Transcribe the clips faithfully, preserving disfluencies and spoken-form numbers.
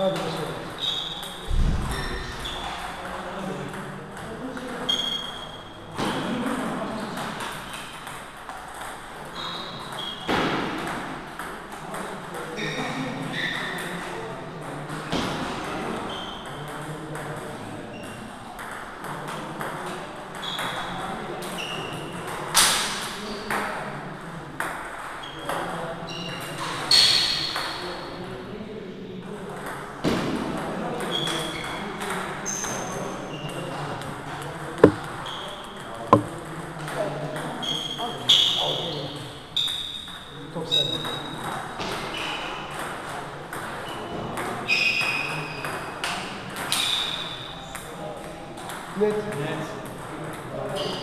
Net. Net. Thank you.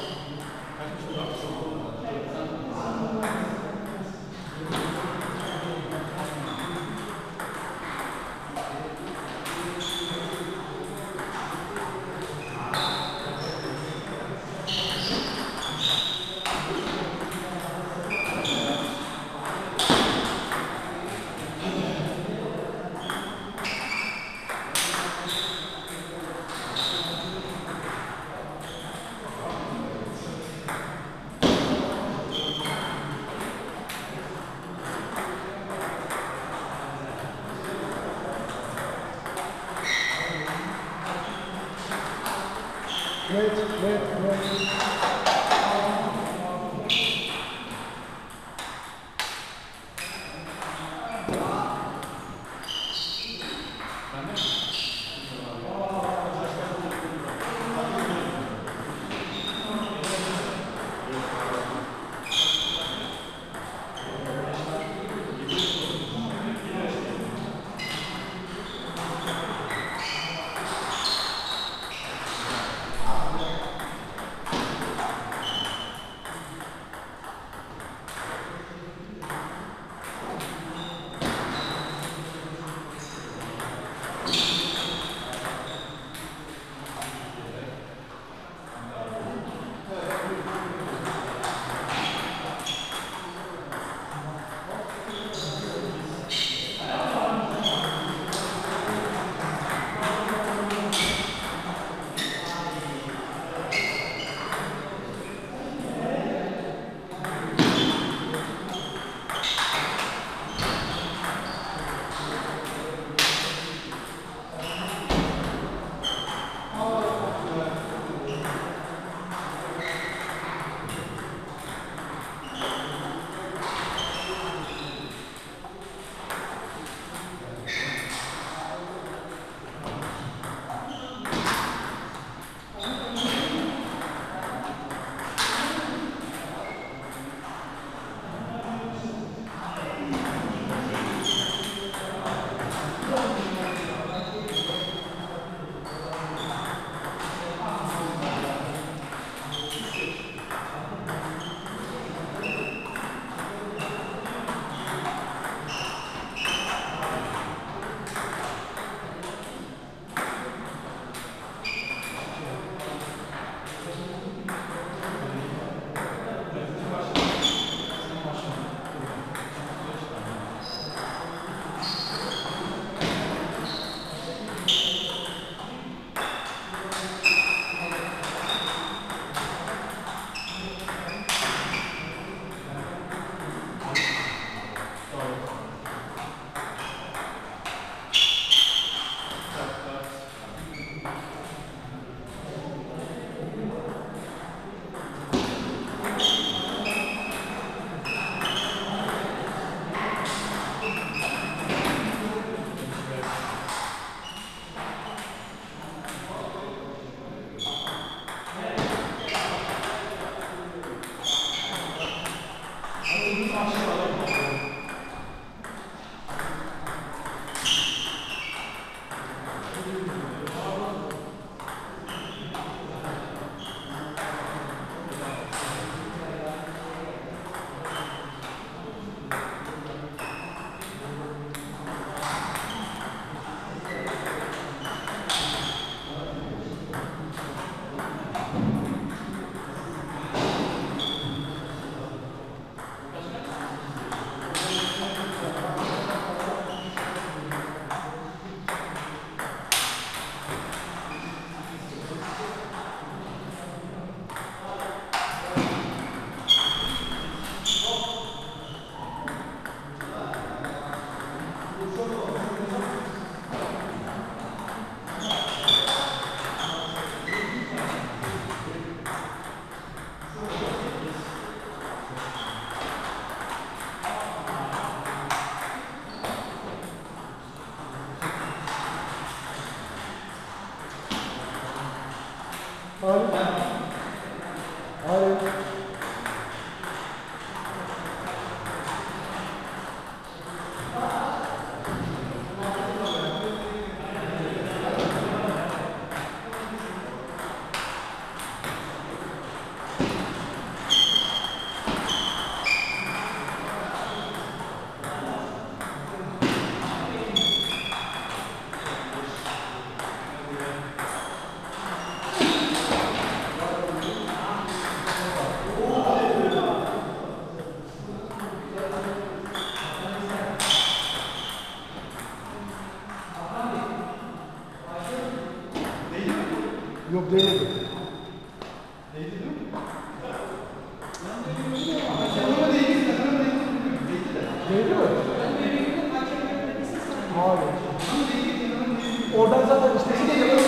Oradan zaten istesi de yalan,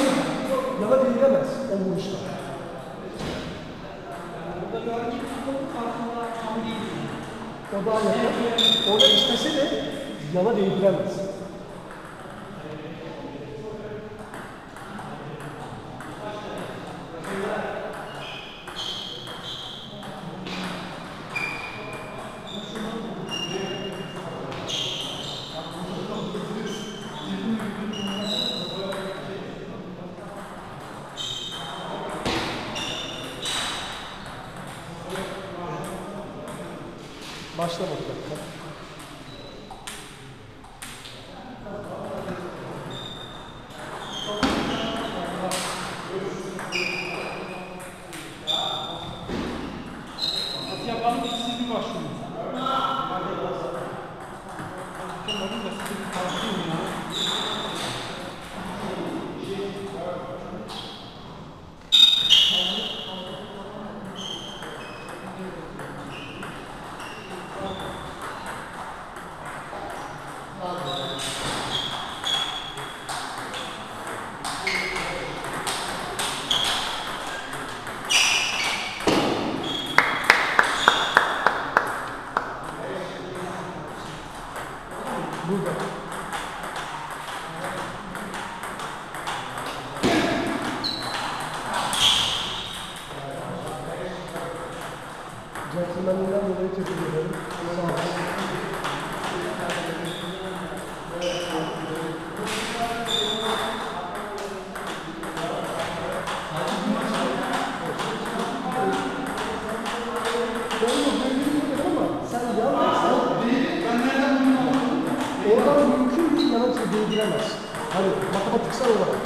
yalan edilemez o vuruşta. Burada gördüğünüz gibi farkında tam değil. O da anlatıyor. Orada istesi de yalan edilemez. Başlamadı. At yapanın ikisi bir başlıyor. Bunların da sizin karşıyım ya. Gentleman'ından dolayı teşekkür ederim. Sağ olun. Ben de ama sen yanmazsan oradan mümkün değil, yana çizgiye giremez. Hani matematiksel olarak.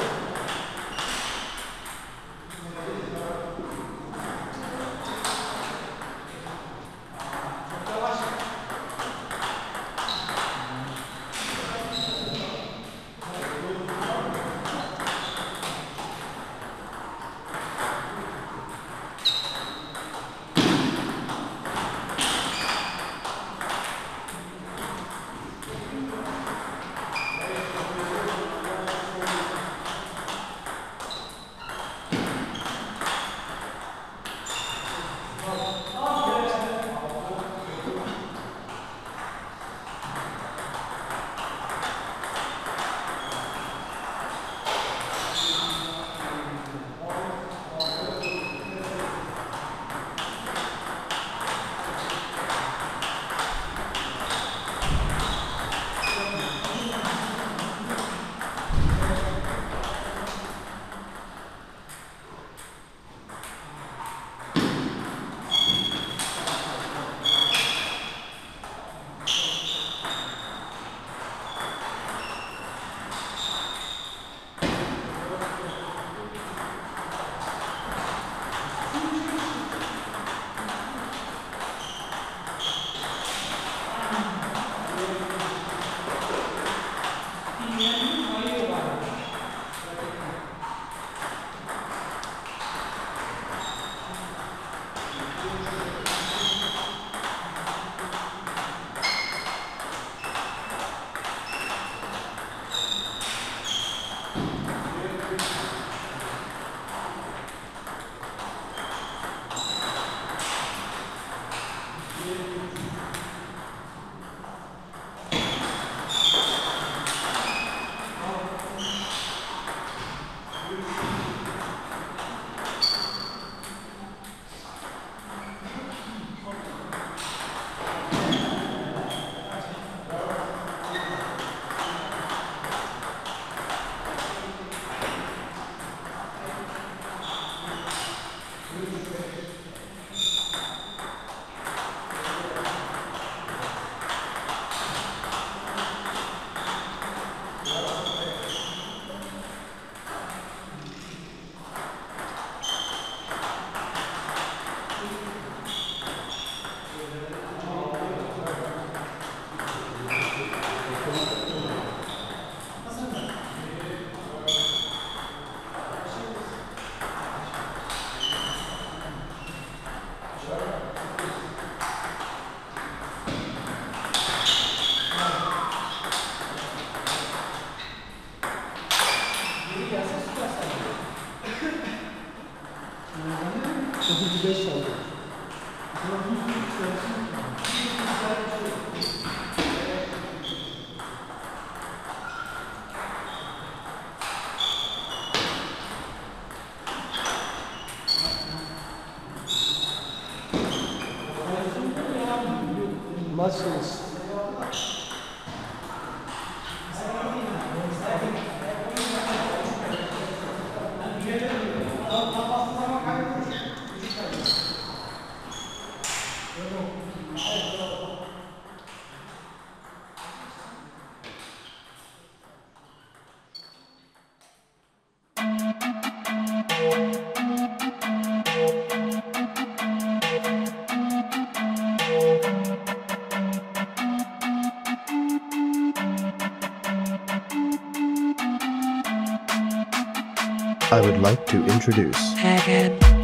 inanılmazsınız. I would like to introduce Hagen.